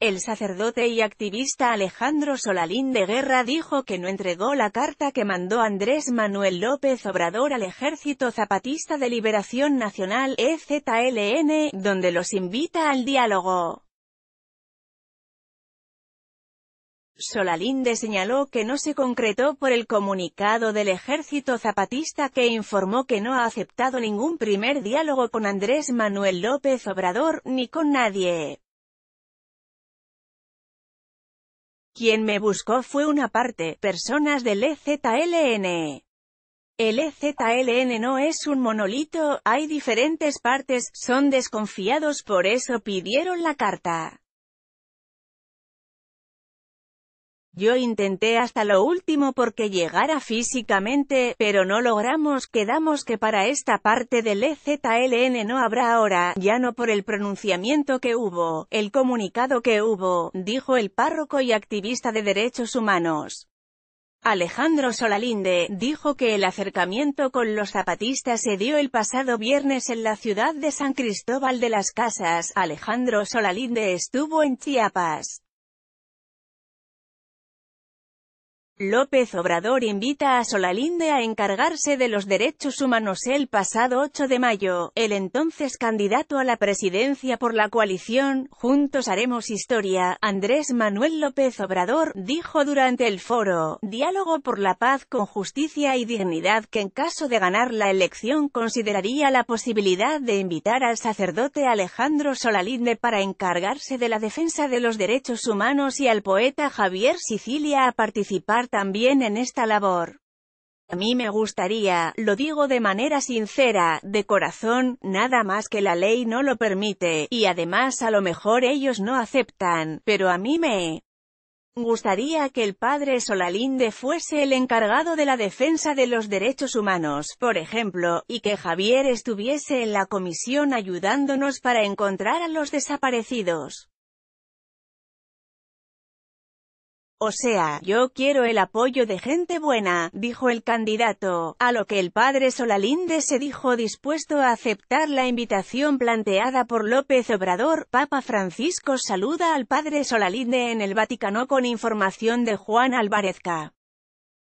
El sacerdote y activista Alejandro Solalinde Guerra dijo que no entregó la carta que mandó Andrés Manuel López Obrador al Ejército Zapatista de Liberación Nacional, EZLN, donde los invita al diálogo. Solalinde señaló que no se concretó por el comunicado del Ejército Zapatista, que informó que no ha aceptado ningún primer diálogo con Andrés Manuel López Obrador, ni con nadie. Quien me buscó fue una parte, personas del EZLN. El EZLN no es un monolito, hay diferentes partes, son desconfiados, por eso pidieron la carta. Yo intenté hasta lo último porque llegara físicamente, pero no logramos, quedamos que para esta parte del EZLN no habrá ahora, ya no por el pronunciamiento que hubo, el comunicado que hubo, dijo el párroco y activista de derechos humanos. Alejandro Solalinde dijo que el acercamiento con los zapatistas se dio el pasado viernes en la ciudad de San Cristóbal de las Casas. Alejandro Solalinde estuvo en Chiapas. López Obrador invita a Solalinde a encargarse de los derechos humanos. El pasado 8 de mayo, el entonces candidato a la presidencia por la coalición Juntos Haremos Historia, Andrés Manuel López Obrador, dijo durante el foro Diálogo por la Paz con Justicia y Dignidad que en caso de ganar la elección consideraría la posibilidad de invitar al sacerdote Alejandro Solalinde para encargarse de la defensa de los derechos humanos y al poeta Javier Sicilia a participar también en esta labor. A mí me gustaría, lo digo de manera sincera, de corazón, nada más que la ley no lo permite, y además a lo mejor ellos no aceptan, pero a mí me gustaría que el padre Solalinde fuese el encargado de la defensa de los derechos humanos, por ejemplo, y que Javier estuviese en la comisión ayudándonos para encontrar a los desaparecidos. O sea, yo quiero el apoyo de gente buena, dijo el candidato, a lo que el padre Solalinde se dijo dispuesto a aceptar la invitación planteada por López Obrador. Papa Francisco saluda al padre Solalinde en el Vaticano con información de Juan Álvarezca.